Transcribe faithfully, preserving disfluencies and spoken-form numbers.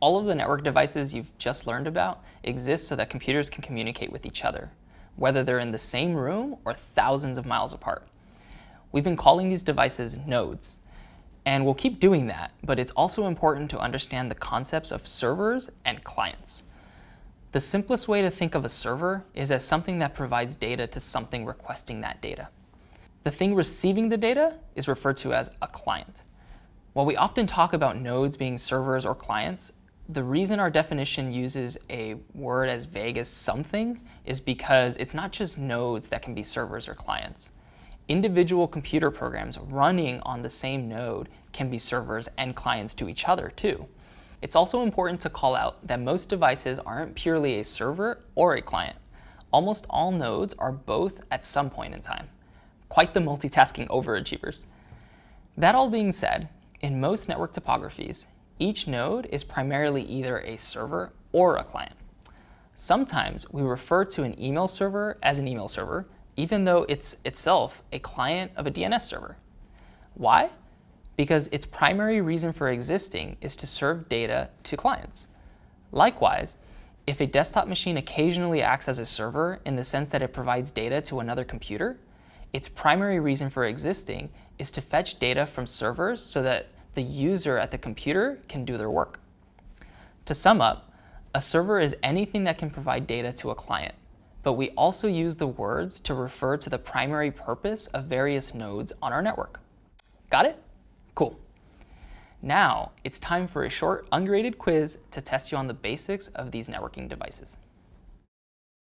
All of the network devices you've just learned about exist so that computers can communicate with each other, whether they're in the same room or thousands of miles apart. We've been calling these devices nodes, and we'll keep doing that, but it's also important to understand the concepts of servers and clients. The simplest way to think of a server is as something that provides data to something requesting that data. The thing receiving the data is referred to as a client. While we often talk about nodes being servers or clients, the reason our definition uses a word as vague as something is because it's not just nodes that can be servers or clients. Individual computer programs running on the same node can be servers and clients to each other too. It's also important to call out that most devices aren't purely a server or a client. Almost all nodes are both at some point in time. Quite the multitasking overachievers. That all being said, in most network topographies, each node is primarily either a server or a client. Sometimes we refer to an email server as an email server, even though it's itself a client of a D N S server. Why? Because its primary reason for existing is to serve data to clients. Likewise, if a desktop machine occasionally acts as a server in the sense that it provides data to another computer, its primary reason for existing is to fetch data from servers so that the user at the computer can do their work. To sum up, a server is anything that can provide data to a client, but we also use the words to refer to the primary purpose of various nodes on our network. Got it? Cool. Now it's time for a short, ungraded quiz to test you on the basics of these networking devices.